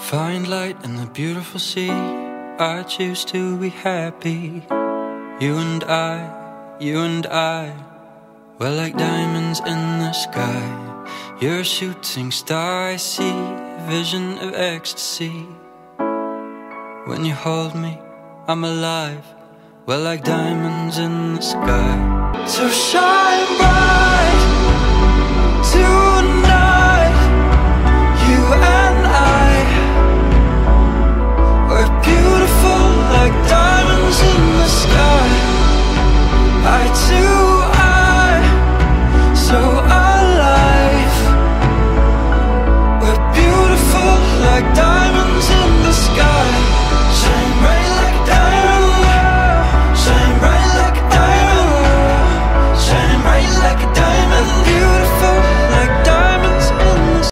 Find light in the beautiful sea. I choose to be happy. You and I, we're like diamonds in the sky. You're a shooting star I see, vision of ecstasy. When you hold me, I'm alive. We're like diamonds in the sky. So shine bright.